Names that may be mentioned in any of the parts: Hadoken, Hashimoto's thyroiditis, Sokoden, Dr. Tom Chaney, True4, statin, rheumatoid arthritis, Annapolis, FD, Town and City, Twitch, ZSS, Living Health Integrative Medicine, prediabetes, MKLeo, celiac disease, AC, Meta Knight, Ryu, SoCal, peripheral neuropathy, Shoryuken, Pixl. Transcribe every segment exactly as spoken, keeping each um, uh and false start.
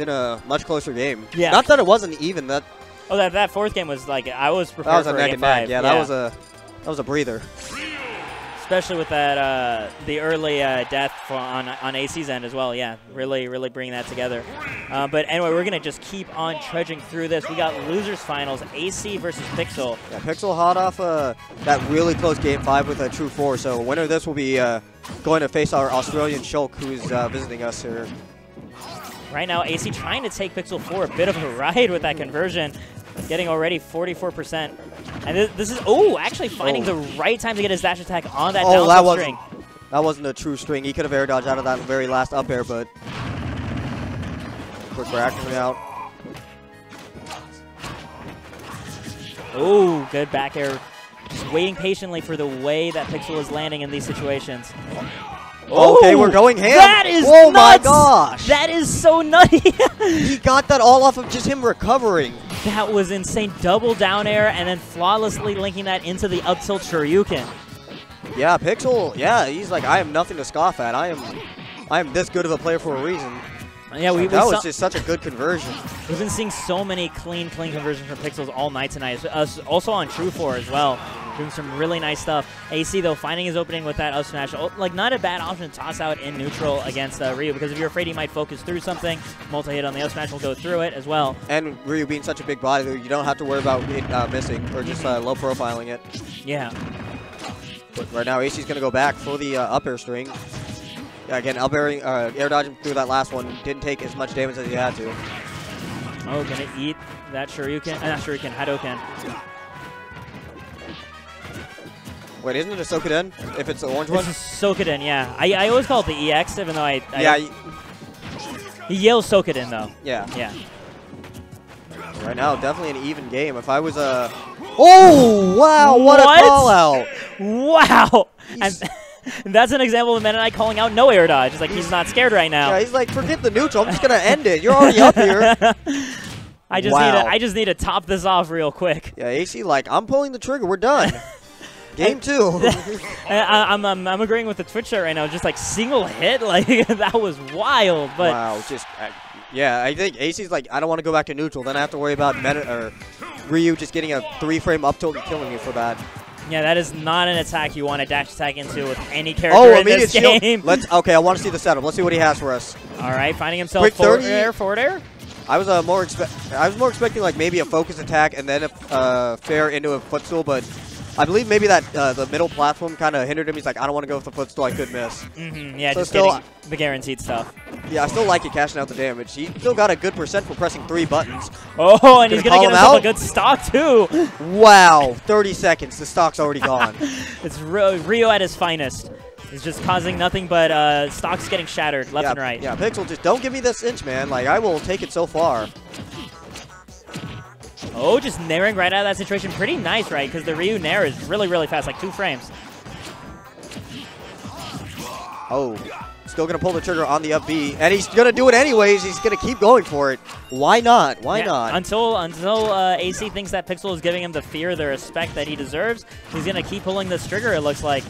been a much closer game. Yeah. Not that it wasn't even. That. Oh, that that fourth game was like I was prepared that was for a neck and neck. Yeah, yeah, that was a that was a breather. Especially with that uh, the early uh, death on on A C's end as well. Yeah, really, really bringing that together. Uh, but anyway, we're gonna just keep on trudging through this. We got losers finals, A C versus Pixl. Yeah, Pixl hot off uh, that really close game five with a True four. So winner of this will be uh, going to face our Australian Shulk, who's uh, visiting us here. Right now, A C trying to take Pixl for a bit of a ride with that conversion. Getting already forty-four percent. And this, this is, oh, actually finding oh. the right time to get his dash attack on that oh, down that string. That wasn't a true string. He could have air dodged out of that very last up air, but quick reaction out. Oh, good back air. Just waiting patiently for the way that Pixl is landing in these situations. Okay, ooh, we're going ham. That is oh nuts. My gosh. That is so nutty. He got that all off of just him recovering. That was insane. Double down air and then flawlessly linking that into the up tilt Shoryuken. Yeah, Pixl, yeah, he's like, I am nothing to scoff at. I am I am this good of a player for a reason. Yeah, we, we That was just such a good conversion. We've been seeing so many clean, clean conversions from Pixl all night tonight. Uh, also on True four as well. Doing some really nice stuff. A C, though, finding his opening with that up smash. Like, not a bad option to toss out in neutral against uh, Ryu, because if you're afraid he might focus through something, multi-hit on the up smash will go through it as well. And Ryu being such a big body, you don't have to worry about it, uh, missing or just uh, low profiling it. Yeah. But right now, A C's going to go back for the uh, up air string. Yeah, again, up airing, uh, air dodging through that last one. Didn't take as much damage as he had to. Oh, going to eat that Shoryuken. Uh, not Shoryuken, Hadoken. Wait, isn't it a Sokoden? If it's the orange it's one? It's a Sokoden, yeah. I, I always call it the E X, even though I... I yeah. He yells Sokoden, though. Yeah. Yeah. Right now, definitely an even game. If I was a... Oh, wow, what, what? a call-out. Wow. And, that's an example of Meta Knight calling out no air dodge. It's like, he's, he's not scared right now. Yeah, he's like, forget the neutral. I'm just going to end it. You're already up here. I just, wow. need to, I just need to top this off real quick. Yeah, A C, like, I'm pulling the trigger. We're done. Game two. I, I'm, I'm, I'm agreeing with the Twitch chat right now. Just like single hit, like that was wild. But wow, just I, yeah. I think A C's like, I don't want to go back to neutral. Then I have to worry about Meta or Ryu just getting a three-frame up tilt and killing me for that. Yeah, that is not an attack you want to dash attack into with any character oh, in this shield. game. Let's okay. I want to see the setup. Let's see what he has for us. All right, finding himself Quick forward thirty. Air, forward air. I was uh, more expe I was more expecting like maybe a focus attack and then a uh, fair into a footstool, but. I believe maybe that uh, the middle platform kind of hindered him. He's like, I don't want to go with the footstool. I could miss. Mm-hmm. Yeah, so just still getting the guaranteed stuff. Yeah, I still like it cashing out the damage. He still got a good percent for pressing three buttons. Oh, and gonna he's going to get himself out? a good stock, too. Wow, thirty seconds. The stock's already gone. It's Ryu at his finest. He's just causing nothing but uh, stocks getting shattered left yeah, and right. Yeah, Pixl, just don't give me this inch, man. Like, I will take it so far. Oh, just nairing right out of that situation. Pretty nice, right? Because the Ryu nair is really, really fast, like two frames. Oh, still going to pull the trigger on the up B. And he's going to do it anyways. He's going to keep going for it. Why not? Why yeah, not? Until until uh, A C thinks that Pixl is giving him the fear, the respect that he deserves, he's going to keep pulling this trigger, it looks like.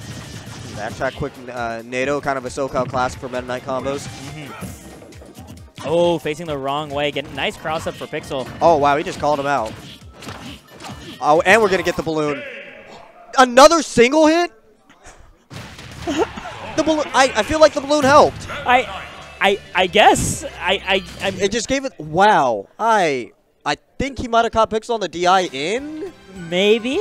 Backtrack quick uh, NATO, kind of a SoCal classic for Meta Knight combos. Mm-hmm. Oh, facing the wrong way. Get nice cross up for Pixl. Oh, wow. He just called him out. Oh, and we're going to get the balloon. Another single hit? The balloon. I, I feel like the balloon helped. I I, I guess. I, I I'm It just gave it. Wow. I I think he might have caught Pixl on the D I in. Maybe.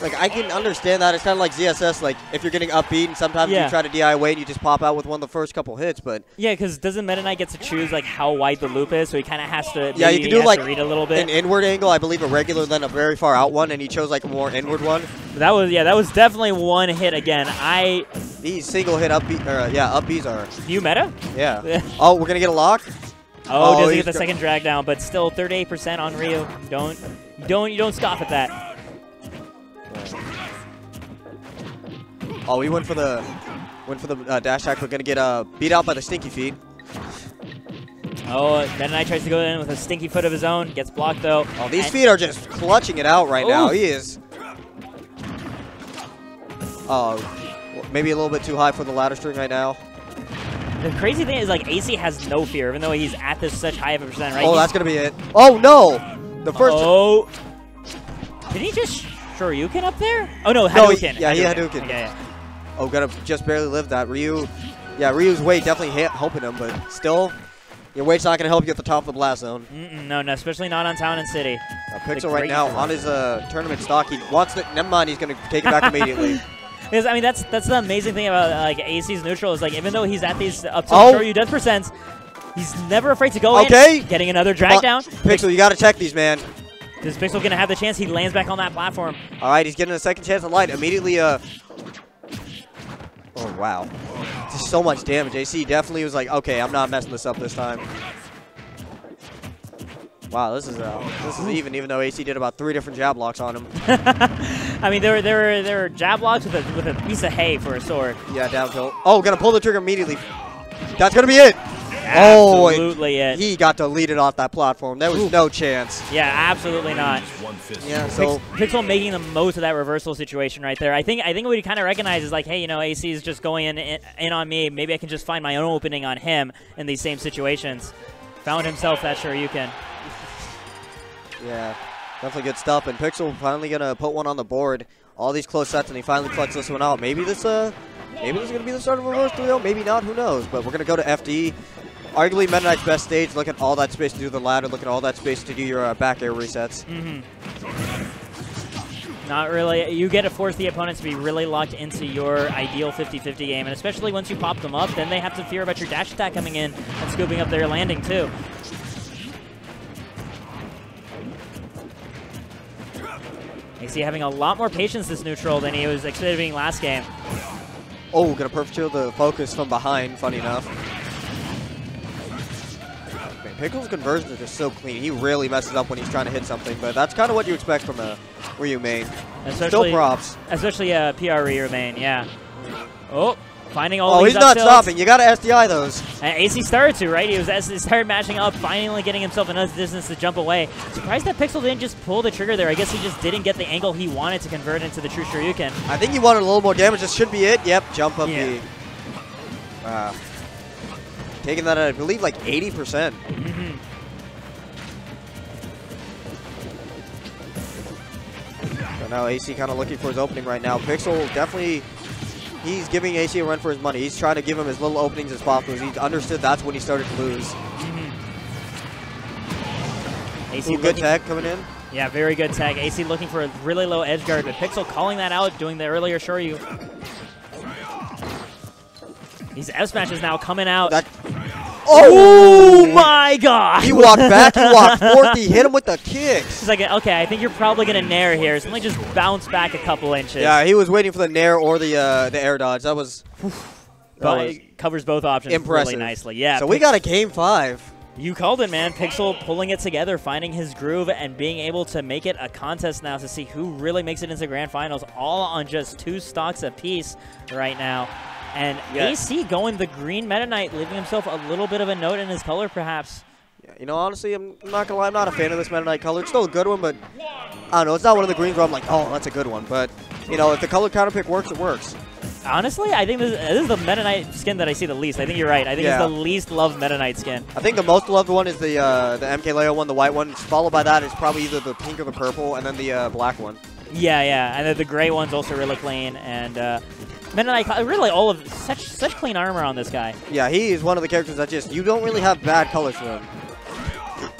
Like, I can understand that. It's kind of like Z S S. Like, if you're getting upbeat and sometimes yeah. you try to D I away and you just pop out with one of the first couple hits, but... Yeah, because doesn't Meta Knight get to choose, like, how wide the loop is? So he kind of has to... Yeah, you can do, like, read a little bit. An inward angle, I believe, a regular, then a very far out one, and he chose, like, a more inward one. That was... Yeah, that was definitely one hit again. I... These single hit upbeat... Uh, yeah, upbeats are... New meta? Yeah. Oh, we're going to get a lock? Oh, oh doesn't get the second drag down, but still thirty-eight percent on Ryu. Don't... Don't... You don't stop at that. Oh, we went for the went for the uh, dash attack. We're gonna get uh, beat out by the stinky feet. Oh, Meta Knight tries to go in with a stinky foot of his own. Gets blocked though. Oh, these and feet are just clutching it out right Ooh. now. He is. Oh, uh, maybe a little bit too high for the ladder string right now. The crazy thing is, like, A C has no fear, even though he's at this such high of a percent, right? Oh, that's gonna be it. Oh, no! The first... Oh! Did he just Shoryuken up there? Oh, no, Hadoken. No, he, yeah, Hadoken. he Hadoken. Okay, yeah. Oh, gotta just barely live that. Ryu... Yeah, Ryu's weight definitely helping him, but still... Your weight's not going to help you at the top of the blast zone. Mm-mm, no, no, especially not on Town and City. Now, Pixl right now, on his uh, tournament stock, he wants it. Never mind, he's going to take it back immediately. Because, I mean, that's that's the amazing thing about like A C's neutral is, like, even though he's at these up to oh. Shoryu death percents, he's never afraid to go okay. in. Getting another drag down. Pixl, you got to check these, man. Is Pixl going to have the chance? He lands back on that platform. All right, he's getting a second chance at light. Immediately, uh... Oh, wow. Just so much damage. A C definitely was like, okay, I'm not messing this up this time. Wow, this is uh, this is even, even though A C did about three different jab blocks on him. I mean, there were there were there were jab blocks with a with a piece of hay for a sword. Yeah, down tilt. Oh, gonna pull the trigger immediately. That's gonna be it. Absolutely oh, it. He got deleted off that platform. There was Ooh. no chance. Yeah, absolutely not. Yeah, so Pixl making the most of that reversal situation right there. I think I think what he kind of recognizes is like, hey, you know, A C is just going in, in in on me. Maybe I can just find my own opening on him in these same situations. Found himself that Shoryuken. Yeah, definitely good stuff. And Pixl finally gonna put one on the board. All these close sets, and he finally plucks this one out. Maybe this uh, maybe this is gonna be the start of a reverse three oh. Maybe not. Who knows? But we're gonna go to F D. Arguably Meta Knight's best stage. Look at all that space to do the ladder. Look at all that space to do your uh, back air resets. Mm-hmm. Not really. You get to force the opponents to be really locked into your ideal fifty fifty game, and especially once you pop them up, then they have to fear about your dash attack coming in and scooping up their landing too. A C having a lot more patience this neutral than he was exhibiting last game. Oh, gonna perfect shield the focus from behind. Funny enough. Pixl's conversions are just so clean. He really messes up when he's trying to hit something, but that's kind of what you expect from a Ryu main. Especially, Still props. Especially a P R Ryu main, yeah. Oh, finding all oh, these Oh, he's not tilts. stopping. You got to S D I those. And A C started to, right? He was he started matching up, finally getting himself enough distance to jump away. Surprised that Pixl didn't just pull the trigger there. I guess he just didn't get the angle he wanted to convert into the true Shoryuken. I think he wanted a little more damage. This should be it. Yep, jump up yeah. the... Uh, taking that at, I believe, like eighty percent. Mm-hmm. So now A C kind of looking for his opening right now. Pixl definitely, he's giving A C a run for his money. He's trying to give him as little openings as possible. He understood that's when he started to lose. Mm-hmm. A C Ooh, good tag coming in. Yeah, very good tag. A C looking for a really low edge guard, but Pixl calling that out, doing the earlier Shoryu. These F smashes now coming out. That oh, oh my god! He walked back, he walked forth, he hit him with the kicks. He's like, okay, I think you're probably gonna nair here. So let me just bounce back a couple inches. Yeah, he was waiting for the nair or the uh, the air dodge. That was, that was covers both options impressive. really nicely. Yeah. So Pix we got a game five. You called it, man. Pixl pulling it together, finding his groove, and being able to make it a contest now to see who really makes it into grand finals, all on just two stocks apiece right now. And yes. A C going the green Meta Knight, leaving himself a little bit of a note in his color, perhaps. Yeah, you know, honestly, I'm not gonna lie, I'm not a fan of this Meta Knight color. It's still a good one, but I don't know. It's not one of the greens where I'm like, oh, that's a good one. But you know, if the color counter pick works, it works. Honestly, I think this, this is the Meta Knight skin that I see the least. I think you're right. I think yeah. it's the least loved Meta Knight skin. I think the most loved one is the uh, the MKLeo one, the white one. Followed by that is probably either the pink or the purple, and then the uh, black one. Yeah, yeah, and the, the gray one's also really clean and. Uh, Meta Knight, really all of such such clean armor on this guy. Yeah, he is one of the characters that just, you don't really have bad colors for him.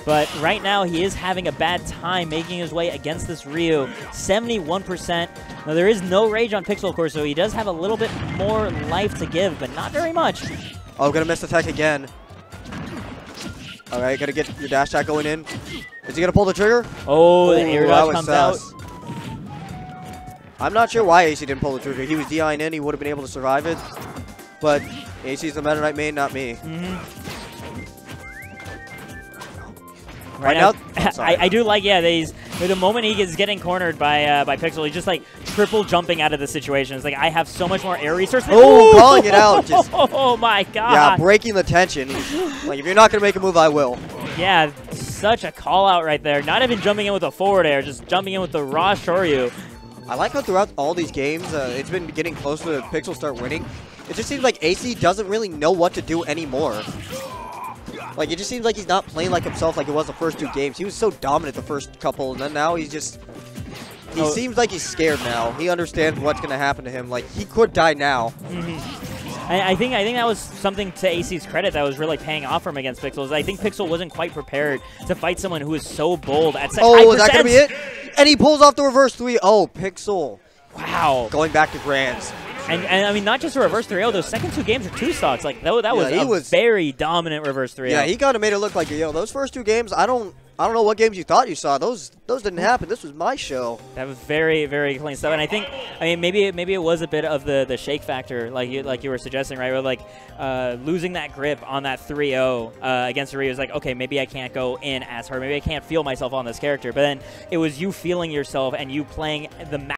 But right now he is having a bad time making his way against this Ryu. seventy-one percent. Now there is no rage on Pixl, of course, so he does have a little bit more life to give, but not very much. Oh, gonna miss the tech again. Alright, gotta get your dash attack going in. Is he gonna pull the trigger? Oh, Ooh, the air dodge comes out. I'm not sure why A C didn't pull the trigger. He was D I'ing in, he would have been able to survive it. But A C's the Meta Knight main, not me. Mm-hmm. Right, right now, now I, I do like, yeah, these, the moment he is getting cornered by uh, by Pixl, he's just like triple jumping out of the situation. It's like, I have so much more air resources. Oh, calling it out. Just, oh my god. Yeah, breaking the tension. Like, if you're not going to make a move, I will. Yeah, such a call out right there. Not even jumping in with a forward air, just jumping in with the raw Shoryu. I like how throughout all these games, uh, it's been getting closer to Pixl start winning. It just seems like A C doesn't really know what to do anymore. Like, it just seems like he's not playing like himself like it was the first two games. He was so dominant the first couple, and then now he's just... He oh. seems like he's scared now. He understands what's going to happen to him. Like, he could die now. Mm-hmm. I, I think I think that was something to A C's credit that was really paying off for him against Pixl. I think Pixl wasn't quite prepared to fight someone who is so bold at such high percent. Oh, is that going to be it? And he pulls off the reverse three. Oh, Pixl. Wow. Going back to Grands. And, and, I mean, not just a reverse three oh, those second two games are two stocks. Like, that, that yeah, was a was, very dominant reverse three oh. Yeah, he kind of made it look like, yo, those first two games, I don't I don't know what games you thought you saw. Those those didn't happen. This was my show. That was very, very clean stuff. And I think, I mean, maybe it, maybe it was a bit of the, the shake factor, like you, like you were suggesting, right? Where, like, uh, losing that grip on that three oh uh, against Ryu is like, okay, maybe I can't go in as hard. Maybe I can't feel myself on this character. But then it was you feeling yourself and you playing the match.